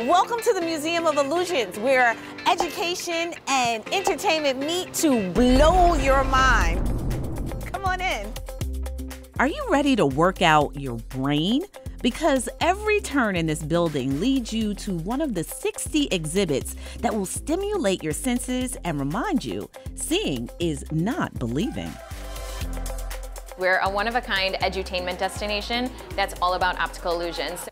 Welcome to the Museum of Illusions, where education and entertainment meet to blow your mind. Come on in. Are you ready to work out your brain? Because every turn in this building leads you to one of the 60 exhibits that will stimulate your senses and remind you, seeing is not believing. We're a one-of-a-kind edutainment destination that's all about optical illusions.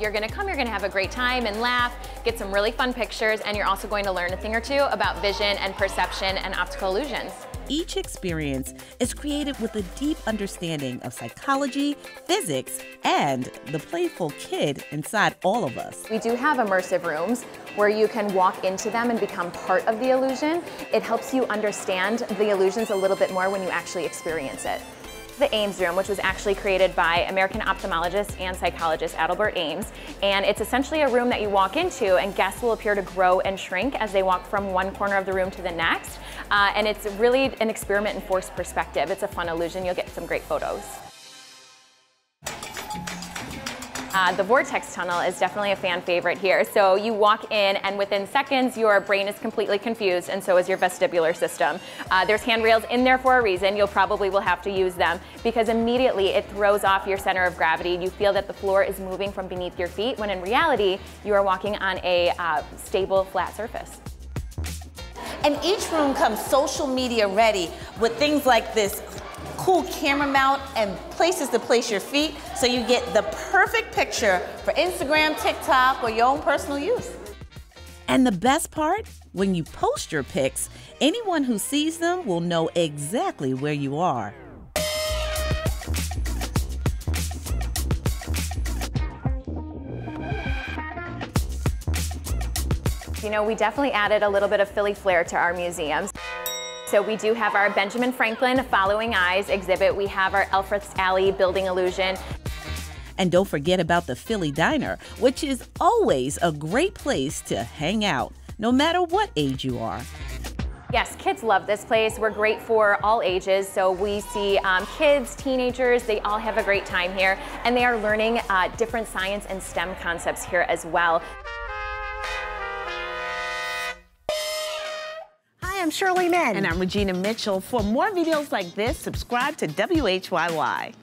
You're gonna come, you're gonna have a great time and laugh, get some really fun pictures, and you're also going to learn a thing or two about vision and perception and optical illusions. Each experience is created with a deep understanding of psychology, physics, and the playful kid inside all of us. We do have immersive rooms where you can walk into them and become part of the illusion. It helps you understand the illusions a little bit more when you actually experience it. The Ames Room, which was actually created by American ophthalmologist and psychologist Adelbert Ames, and it's essentially a room that you walk into and guests will appear to grow and shrink as they walk from one corner of the room to the next, and it's really an experiment in forced perspective. It's a fun illusion. You'll get some great photos. The vortex tunnel is definitely a fan favorite here. So you walk in and within seconds your brain is completely confused and so is your vestibular system. There's handrails in there for a reason. You'll probably will have to use them because immediately it throws off your center of gravity. You feel that the floor is moving from beneath your feet when in reality you are walking on a stable, flat surface. And each room comes social media ready with things like this cool camera mount and places to place your feet so you get the perfect picture for Instagram, TikTok, or your own personal use. And the best part, when you post your pics, anyone who sees them will know exactly where you are. You know, we definitely added a little bit of Philly flair to our museums. So we do have our Benjamin Franklin Following Eyes exhibit. We have our Elfreth's Alley Building Illusion. And don't forget about the Philly Diner, which is always a great place to hang out, no matter what age you are. Yes, kids love this place. We're great for all ages. So we see kids, teenagers, they all have a great time here. And they are learning different science and STEM concepts here as well. I'm Shirley Min. And I'm Regina Mitchell. For more videos like this, subscribe to WHYY.